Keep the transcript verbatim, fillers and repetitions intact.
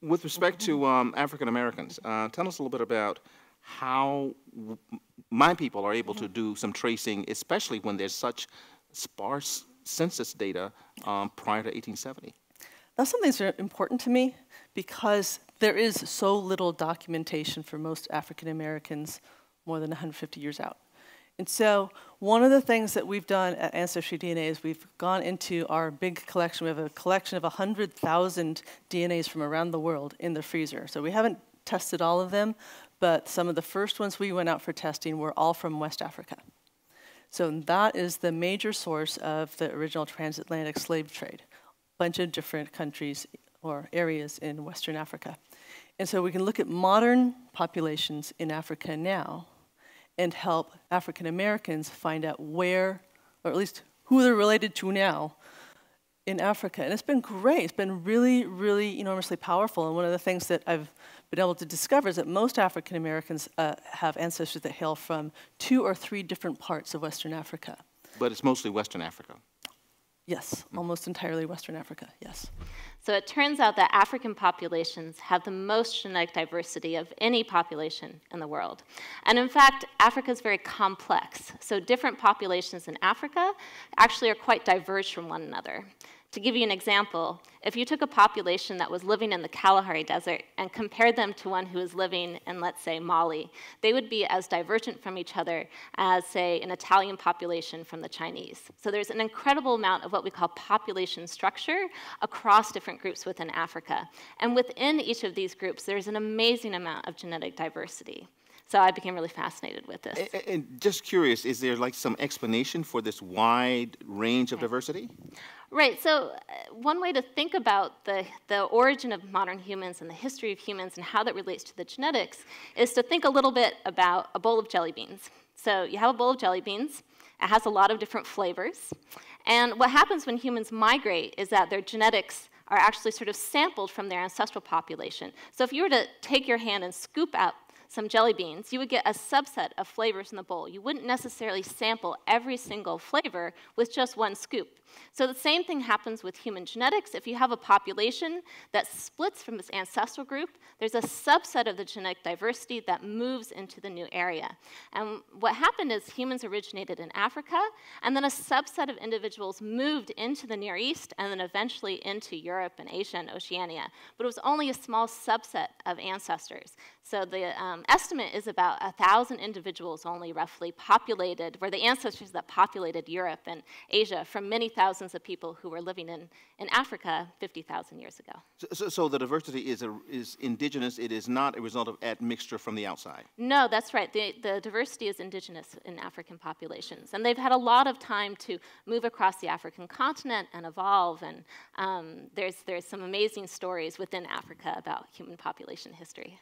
With respect to um, African Americans, uh, tell us a little bit about how w my people are able to do some tracing, especially when there's such sparse census data um, prior to eighteen seventy. That's something that's important to me because there is so little documentation for most African Americans more than one hundred fifty years out. And so one of the things that we've done at Ancestry D N A is we've gone into our big collection. We have a collection of one hundred thousand D N As from around the world in the freezer. So we haven't tested all of them, but some of the first ones we went out for testing were all from West Africa. So that is the major source of the original transatlantic slave trade. A bunch of different countries or areas in Western Africa. And so we can look at modern populations in Africa now and help African Americans find out where, or at least who they're related to now in Africa. And it's been great. It's been really, really enormously powerful. And one of the things that I've been able to discover is that most African Americans uh, have ancestors that hail from two or three different parts of Western Africa. But it's mostly Western Africa. Yes, almost entirely Western Africa, yes. So it turns out that African populations have the most genetic diversity of any population in the world. And in fact, Africa is very complex. So different populations in Africa actually are quite diverged from one another. To give you an example, if you took a population that was living in the Kalahari Desert and compared them to one who is living in, let's say, Mali, they would be as divergent from each other as, say, an Italian population from the Chinese. So there's an incredible amount of what we call population structure across different groups within Africa. And within each of these groups, there's an amazing amount of genetic diversity. So I became really fascinated with this. And, and just curious, is there like some explanation for this wide range of okay. diversity? Right, so one way to think about the, the origin of modern humans and the history of humans and how that relates to the genetics is to think a little bit about a bowl of jelly beans. So you have a bowl of jelly beans, it has a lot of different flavors, and what happens when humans migrate is that their genetics are actually sort of sampled from their ancestral population. So if you were to take your hand and scoop out some jelly beans, you would get a subset of flavors in the bowl. You wouldn't necessarily sample every single flavor with just one scoop. So the same thing happens with human genetics. If you have a population that splits from its ancestral group, there's a subset of the genetic diversity that moves into the new area. And what happened is humans originated in Africa, and then a subset of individuals moved into the Near East, and then eventually into Europe and Asia and Oceania. But it was only a small subset of ancestors. So the um, estimate is about one thousand individuals only roughly populated, were the ancestors that populated Europe and Asia from many thousands of people who were living in, in Africa fifty thousand years ago. So, so, so the diversity is, a, is indigenous, it is not a result of admixture from the outside? No, that's right. The, the diversity is indigenous in African populations. And they've had a lot of time to move across the African continent and evolve. And um, there's, there's some amazing stories within Africa about human population history.